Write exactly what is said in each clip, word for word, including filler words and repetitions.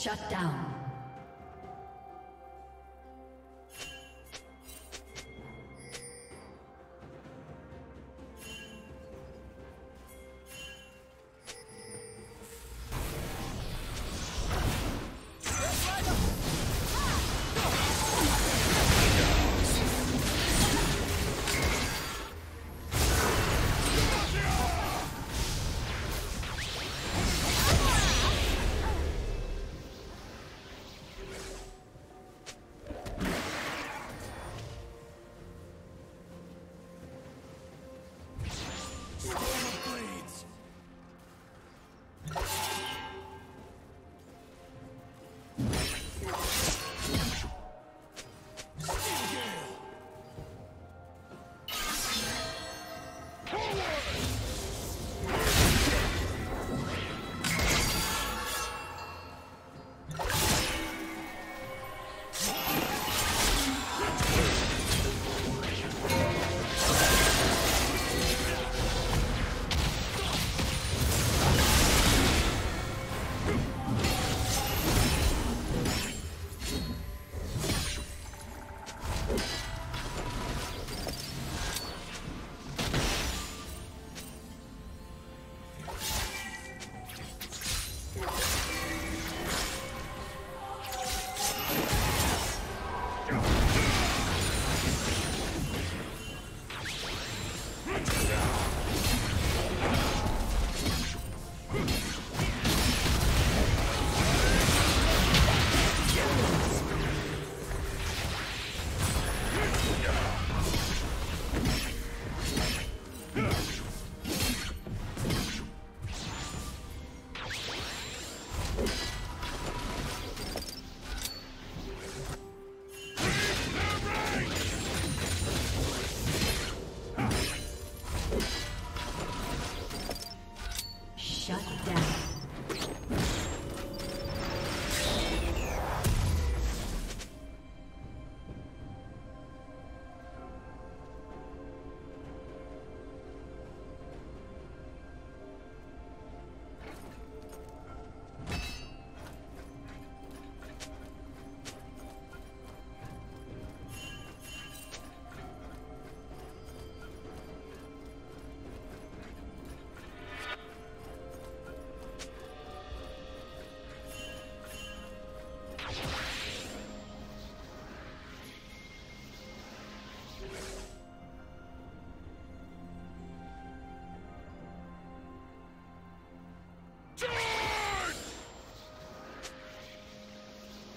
Shut down.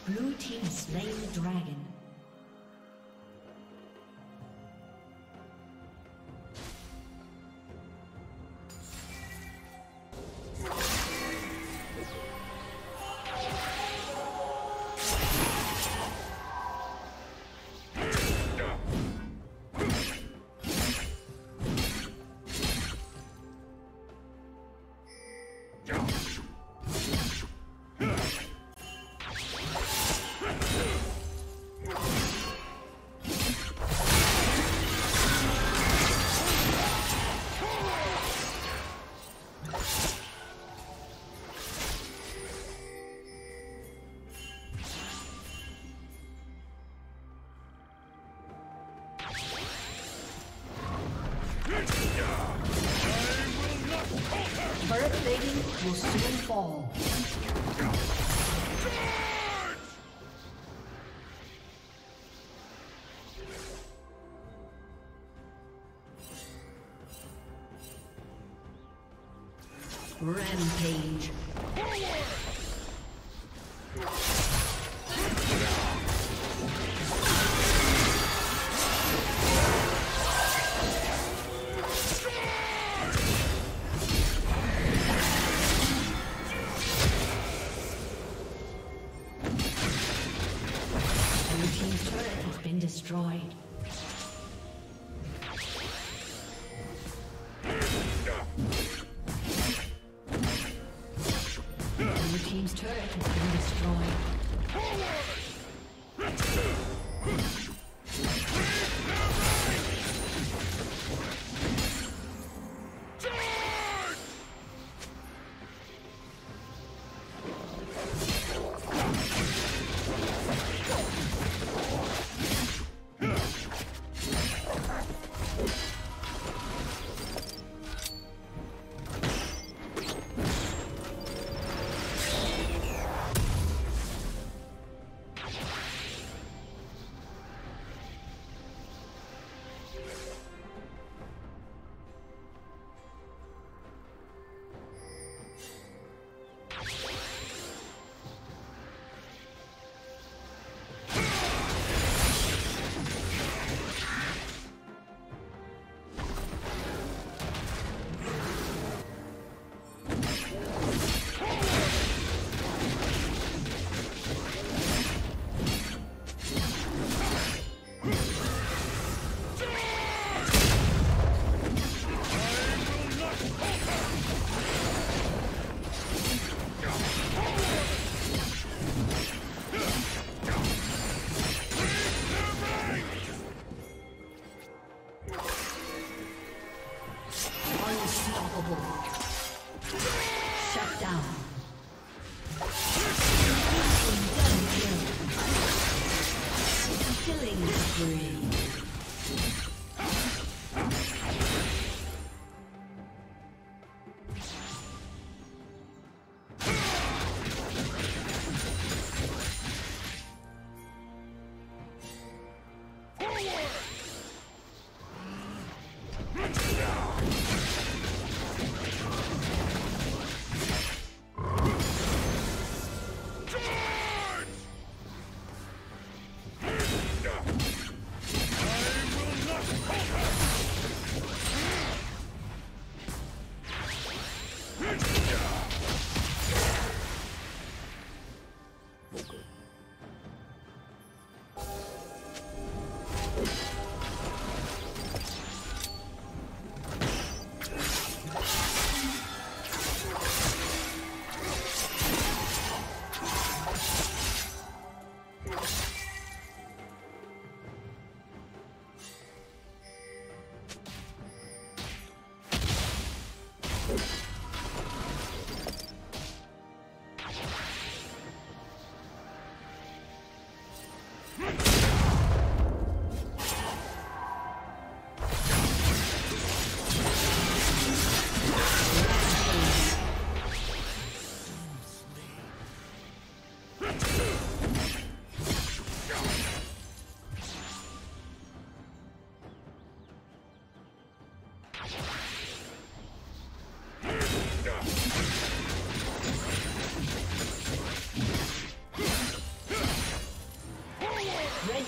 Blue team slain the dragon. Will soon fall. Rampage. Destroyed. Your team's turret has been destroyed.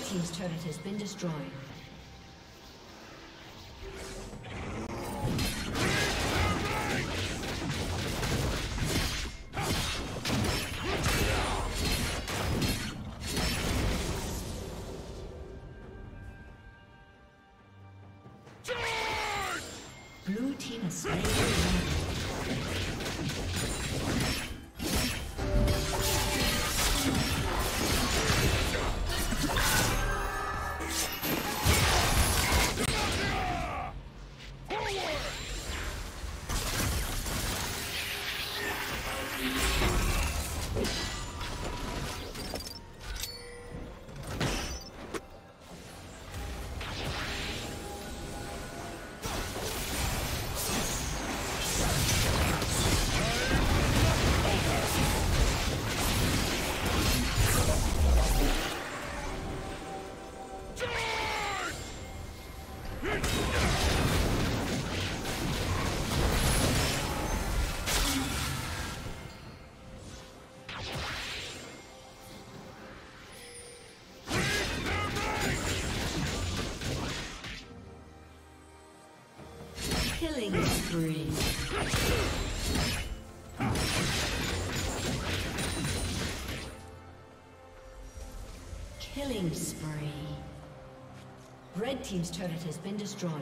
Team's turret has been destroyed. Blue team has slain. Killing spree. Killing spree. Red team's turret has been destroyed.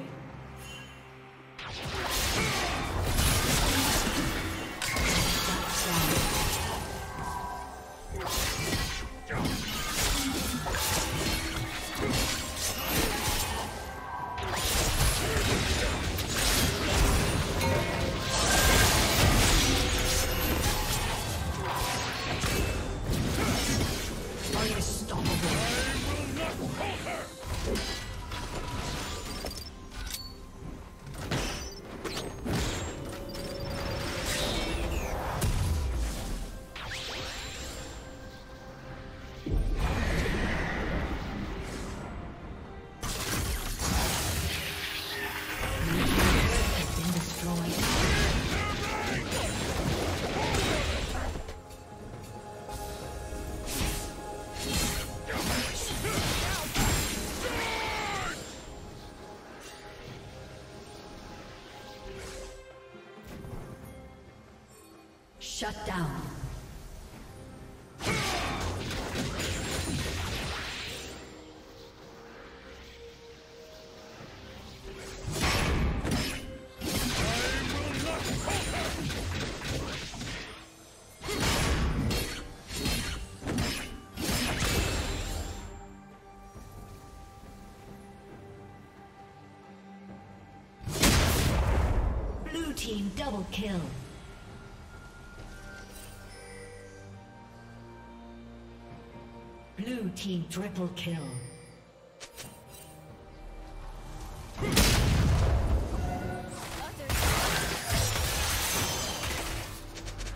Shut down. Blue team double kill. Blue team triple kill.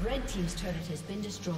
Red team's turret has been destroyed.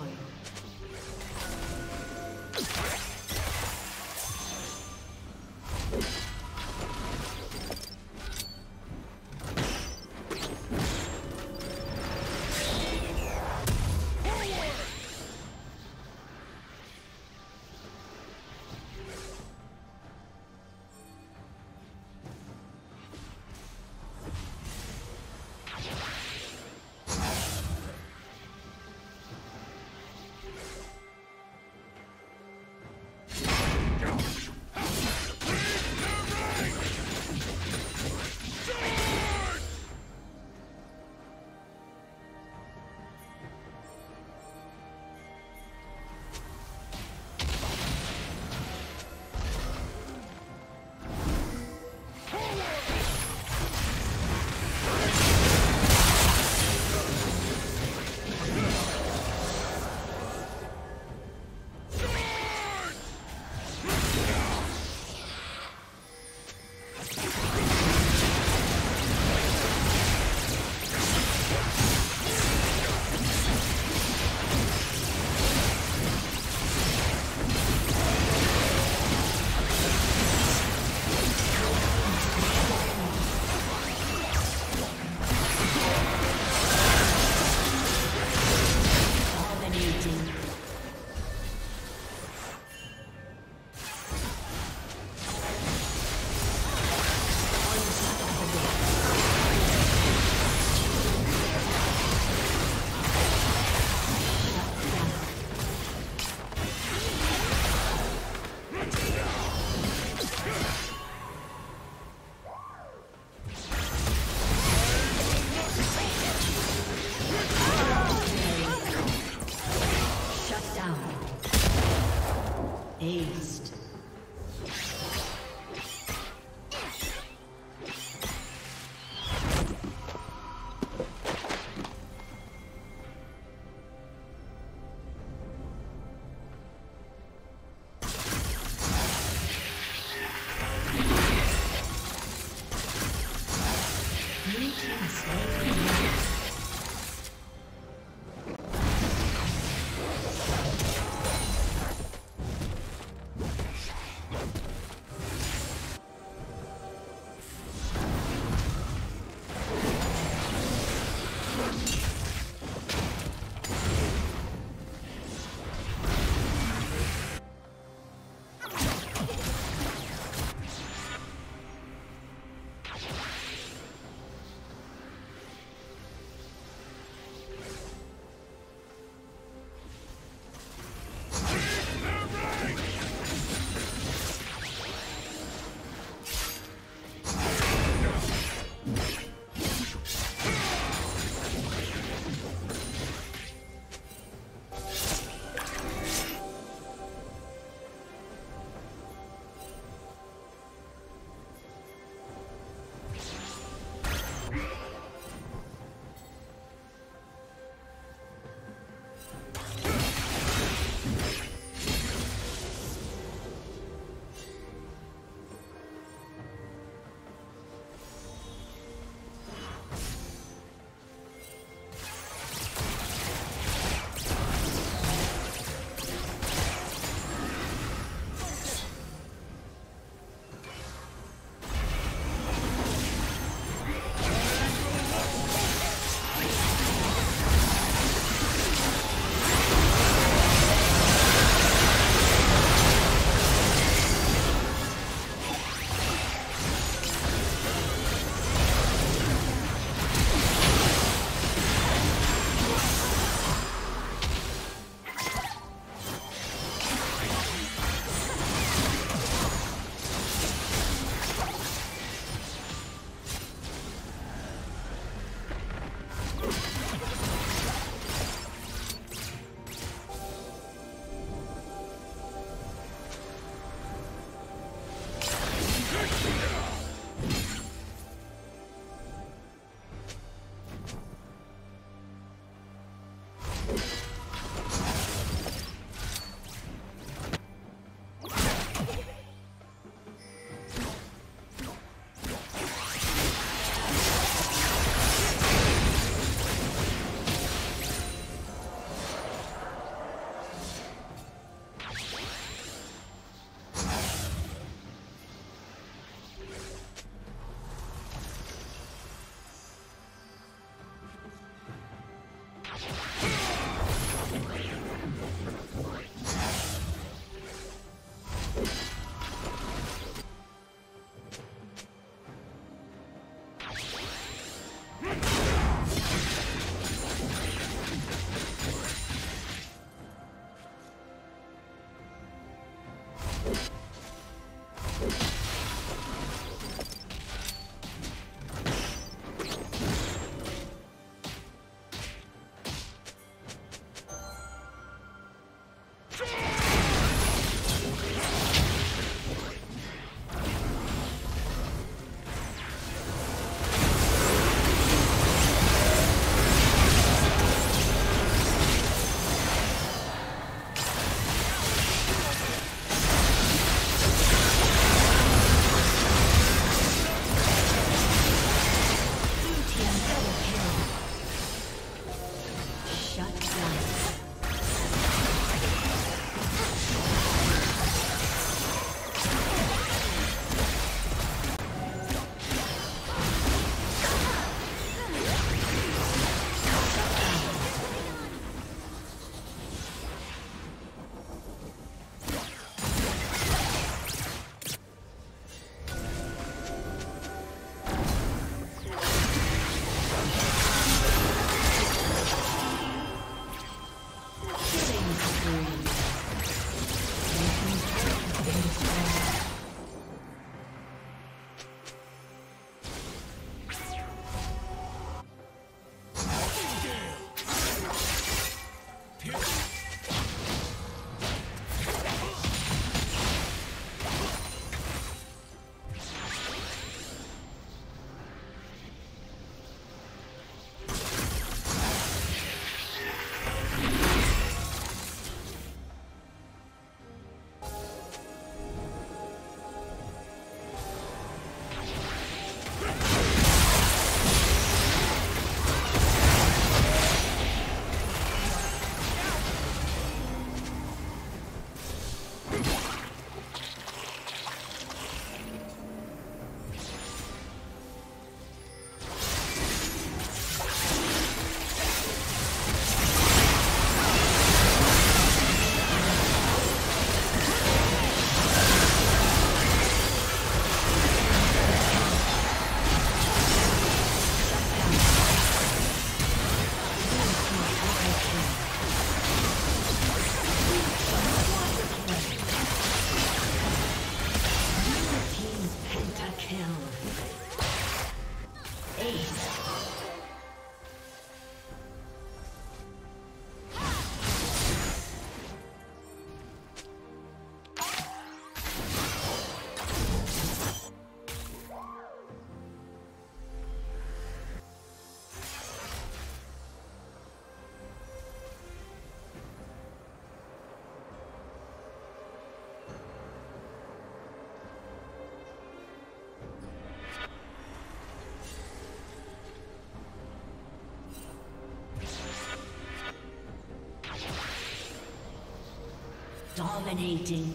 Dominating.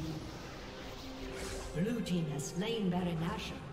Blue team has slain Baron Nashor.